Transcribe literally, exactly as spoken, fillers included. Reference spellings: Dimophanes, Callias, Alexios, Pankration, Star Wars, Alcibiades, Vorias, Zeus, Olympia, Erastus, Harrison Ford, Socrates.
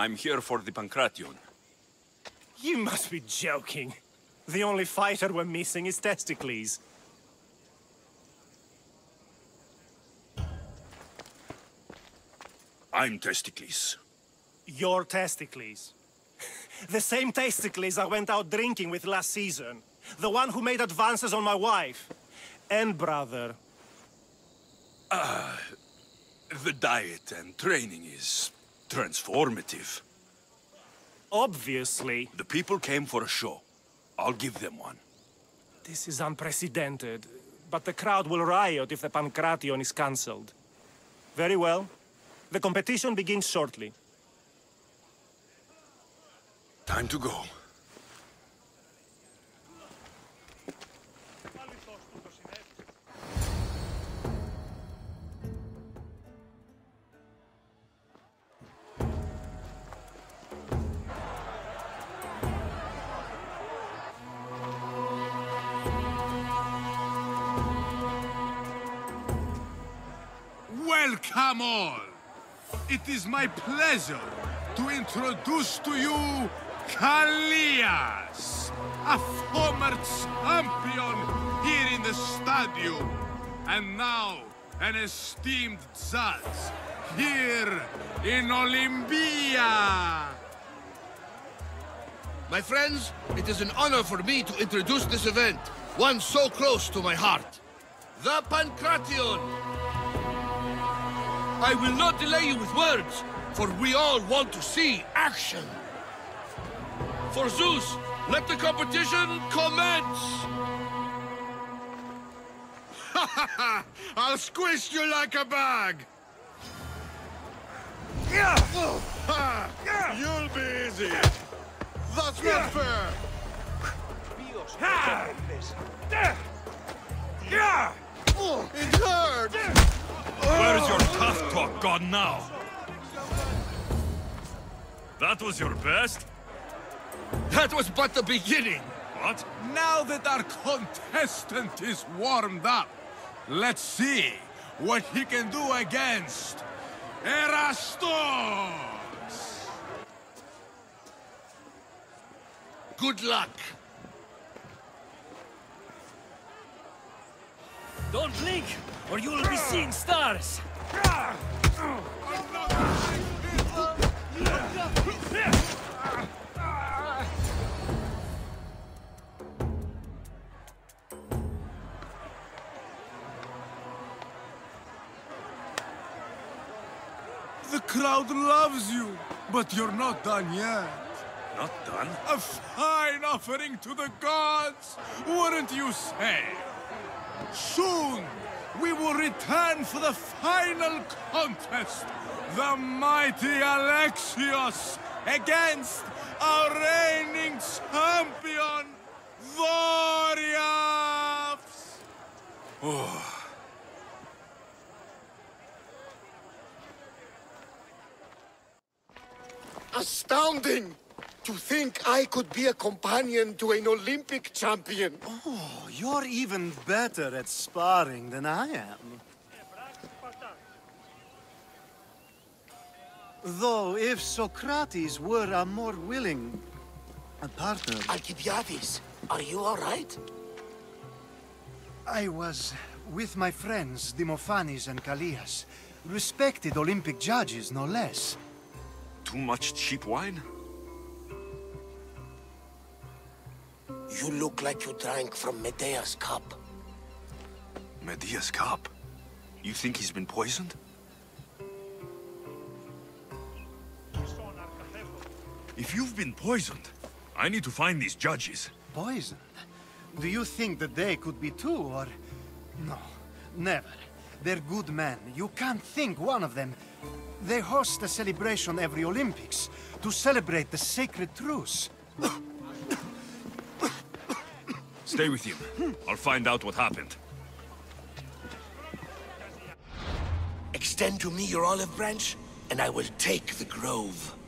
I'm here for the Pankration. You must be joking. The only fighter we're missing is Testicles. I'm Testicles. Your Testicles. The same Testicles I went out drinking with last season. The one who made advances on my wife. And brother. Ah, uh, the diet and training is transformative. Obviously. The people came for a show. I'll give them one. This is unprecedented, but the crowd will riot if the Pankration is cancelled. Very well. The competition begins shortly. Time to go. Welcome all! It is my pleasure to introduce to you Callias, a former champion here in the stadium, and now an esteemed judge here in Olympia. My friends, it is an honor for me to introduce this event, one so close to my heart, the Pankration. I will not delay you with words, for we all want to see action. For Zeus, let the competition commence! Ha ha ha! I'll squish you like a bag! Yeah. Ha. Yeah. You'll be easy! That's yeah. not fair! Ha. Yeah. It hurt! Where's your tough talk gone now? That was your best? That was but the beginning! What? Now that our contestant is warmed up, let's see what he can do against Erastus! Good luck! Don't blink, or you'll be seeing stars! The crowd loves you, but you're not done yet. Not done? A fine offering to the gods, wouldn't you say? Soon, we will return for the final contest. The mighty Alexios against our reigning champion, Vorias. Oh. Astounding! To think I could be a companion to an Olympic champion. Oh, you're even better at sparring than I am. Though, if Socrates were a more willing a partner... Alcibiades, are you all right? I was with my friends, Dimophanes and Callias. Respected Olympic judges, no less. Too much cheap wine? You look like you drank from Medea's cup. Medea's cup? You think he's been poisoned? If you've been poisoned, I need to find these judges. Poisoned? Do you think that they could be too, or... No, never. They're good men. You can't think one of them. They host a celebration every Olympics, to celebrate the sacred truce. Stay with him. I'll find out what happened. Extend to me your olive branch, and I will take the grove.